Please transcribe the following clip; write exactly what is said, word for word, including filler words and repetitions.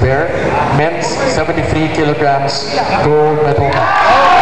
pair, men's seventy-three kilograms gold medal match.